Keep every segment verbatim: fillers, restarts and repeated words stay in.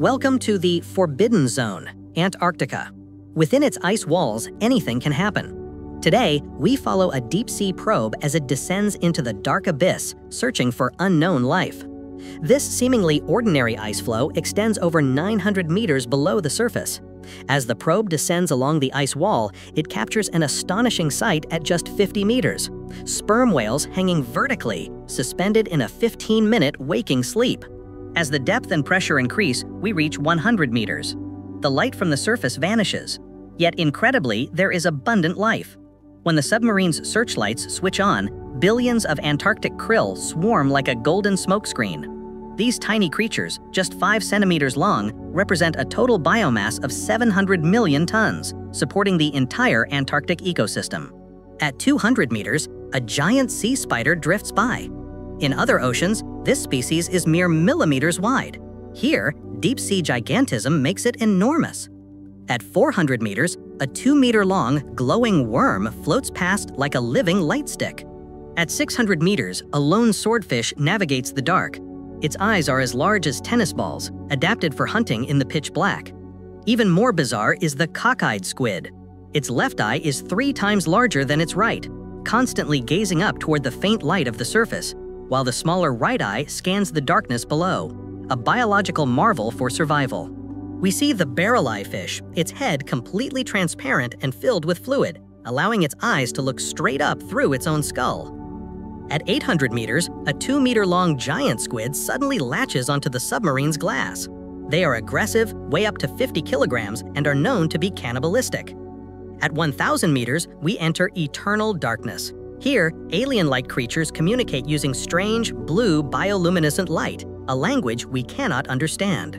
Welcome to the Forbidden Zone, Antarctica. Within its ice walls, anything can happen. Today, we follow a deep-sea probe as it descends into the dark abyss, searching for unknown life. This seemingly ordinary ice floe extends over nine hundred meters below the surface. As the probe descends along the ice wall, it captures an astonishing sight at just fifty meters. Sperm whales hanging vertically, suspended in a fifteen minute waking sleep. As the depth and pressure increase, we reach one hundred meters. The light from the surface vanishes. Yet incredibly, there is abundant life. When the submarine's searchlights switch on, billions of Antarctic krill swarm like a golden smokescreen. These tiny creatures, just five centimeters long, represent a total biomass of seven hundred million tons, supporting the entire Antarctic ecosystem. At two hundred meters, a giant sea spider drifts by. In other oceans, this species is mere millimeters wide. Here, deep-sea gigantism makes it enormous. At four hundred meters, a two meter long, glowing worm floats past like a living light stick. At six hundred meters, a lone swordfish navigates the dark. Its eyes are as large as tennis balls, adapted for hunting in the pitch black. Even more bizarre is the cockeyed squid. Its left eye is three times larger than its right, constantly gazing up toward the faint light of the surface, while the smaller right eye scans the darkness below, a biological marvel for survival. We see the barrel-eye fish, its head completely transparent and filled with fluid, allowing its eyes to look straight up through its own skull. At eight hundred meters, a two meter long giant squid suddenly latches onto the submarine's glass. They are aggressive, weigh up to fifty kilograms, and are known to be cannibalistic. At one thousand meters, we enter eternal darkness. Here, alien-like creatures communicate using strange, blue bioluminescent light, a language we cannot understand.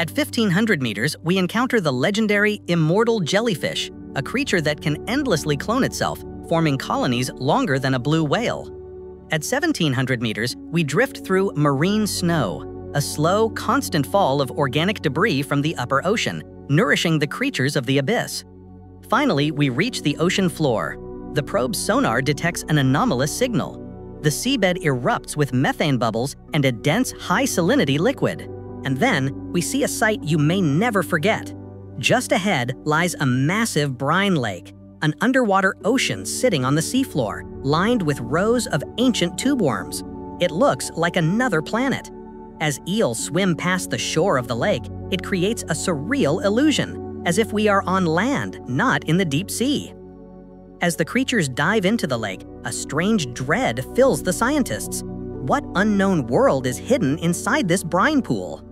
At fifteen hundred meters, we encounter the legendary immortal jellyfish, a creature that can endlessly clone itself, forming colonies longer than a blue whale. At seventeen hundred meters, we drift through marine snow, a slow, constant fall of organic debris from the upper ocean, nourishing the creatures of the abyss. Finally, we reach the ocean floor. The probe's sonar detects an anomalous signal. The seabed erupts with methane bubbles and a dense, high-salinity liquid. And then, we see a sight you may never forget. Just ahead lies a massive brine lake, an underwater ocean sitting on the seafloor, lined with rows of ancient tube worms. It looks like another planet. As eels swim past the shore of the lake, it creates a surreal illusion, as if we are on land, not in the deep sea. As the creatures dive into the lake, a strange dread fills the scientists. What unknown world is hidden inside this brine pool?